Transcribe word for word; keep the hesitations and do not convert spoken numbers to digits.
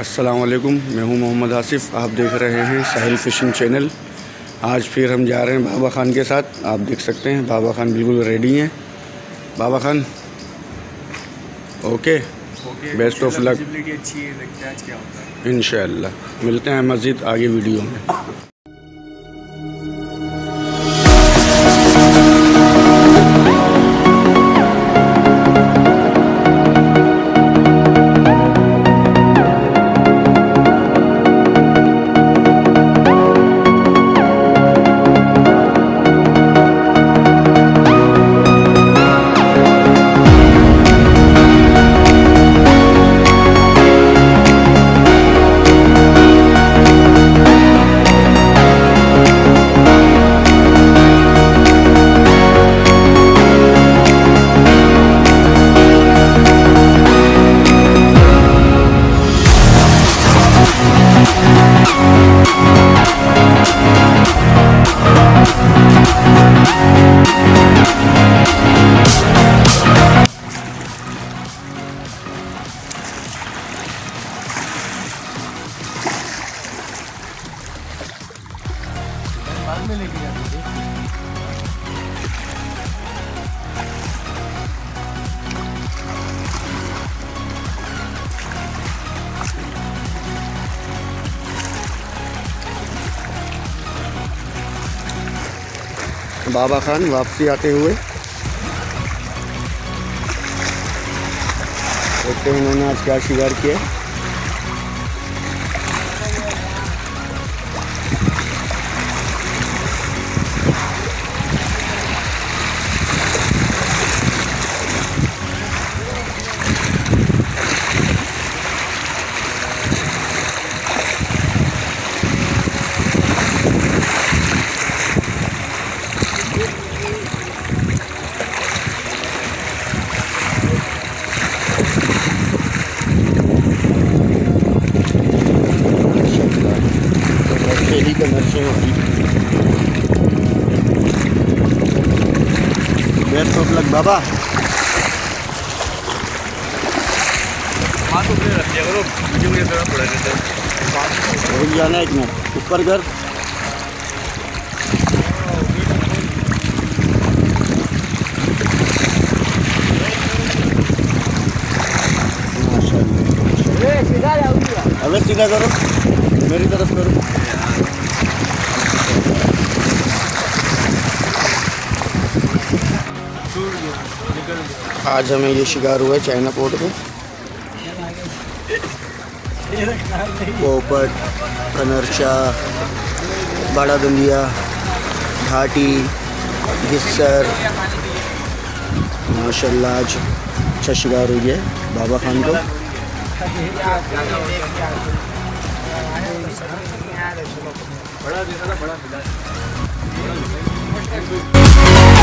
अस्सलाम वालेकुम, मैं हूं मोहम्मद आसिफ़। आप देख रहे हैं साहिल फ़िशिंग चैनल। आज फिर हम जा रहे हैं बाबा खान के साथ। आप देख सकते हैं बाबा खान बिल्कुल रेडी हैं। Baba Khan okay, best of luck. इंशाल्लाह मिलते हैं मज़ीद आगे वीडियो में। बाबा खान वापसी आते हुए देखते हैं उन्होंने आज क्या शिकार किया। बेस्ट ऑफ लक बाबा। हाँ तो फिर रखिए करो, मुझे मुझे थोड़ा पड़ा रहता है। हो जाना है एक मिनट ऊपर कर। अबे सीधा करो, मेरी तरफ करो। आज हमें ये शिकार हुआ है चाइना पोर्ट पे। पोपट, कनरचा, बड़ा दंदिया, घाटी, घिस्सर। माशाल्लाह आज अच्छा शिकार हुई है बाबा खान को। बड़ा